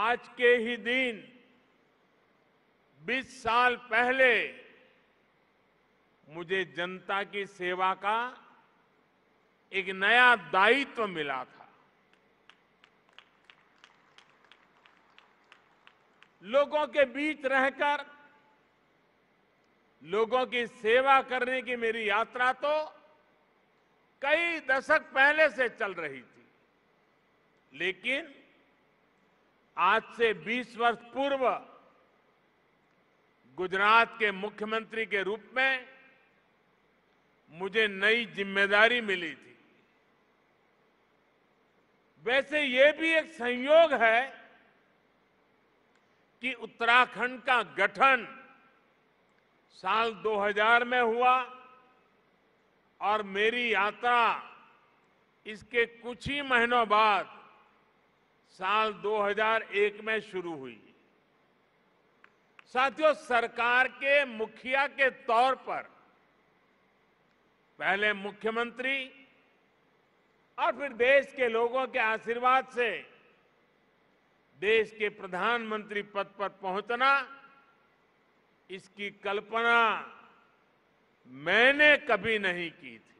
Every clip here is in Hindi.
आज के ही दिन 20 साल पहले मुझे जनता की सेवा का एक नया दायित्व मिला था। लोगों के बीच रहकर लोगों की सेवा करने की मेरी यात्रा तो कई दशक पहले से चल रही थी, लेकिन आज से 20 वर्ष पूर्व गुजरात के मुख्यमंत्री के रूप में मुझे नई जिम्मेदारी मिली थी। वैसे ये भी एक संयोग है कि उत्तराखंड का गठन साल 2000 में हुआ और मेरी यात्रा इसके कुछ ही महीनों बाद साल 2001 में शुरू हुई। साथियों, सरकार के मुखिया के तौर पर पहले मुख्यमंत्री और फिर देश के लोगों के आशीर्वाद से देश के प्रधानमंत्री पद पर पहुंचना, इसकी कल्पना मैंने कभी नहीं की थी।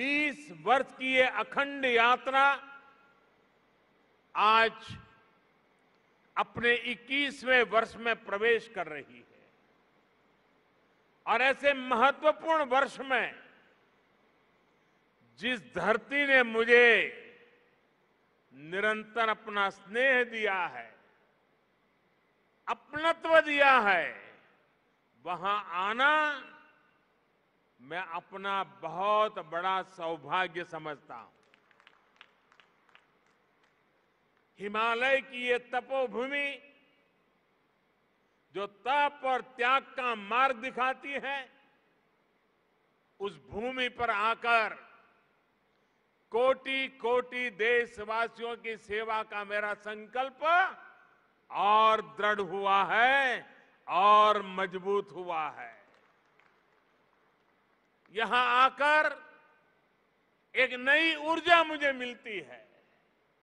20 वर्ष की ये अखंड यात्रा आज अपने 21वें वर्ष में प्रवेश कर रही है और ऐसे महत्वपूर्ण वर्ष में जिस धरती ने मुझे निरंतर अपना स्नेह दिया है, अपनत्व दिया है, वहां आना मैं अपना बहुत बड़ा सौभाग्य समझता हूं। हिमालय की ये तपोभूमि जो तप और त्याग का मार्ग दिखाती है, उस भूमि पर आकर कोटि कोटि देशवासियों की सेवा का मेरा संकल्प और दृढ़ हुआ है और मजबूत हुआ है। यहां आकर एक नई ऊर्जा मुझे मिलती है।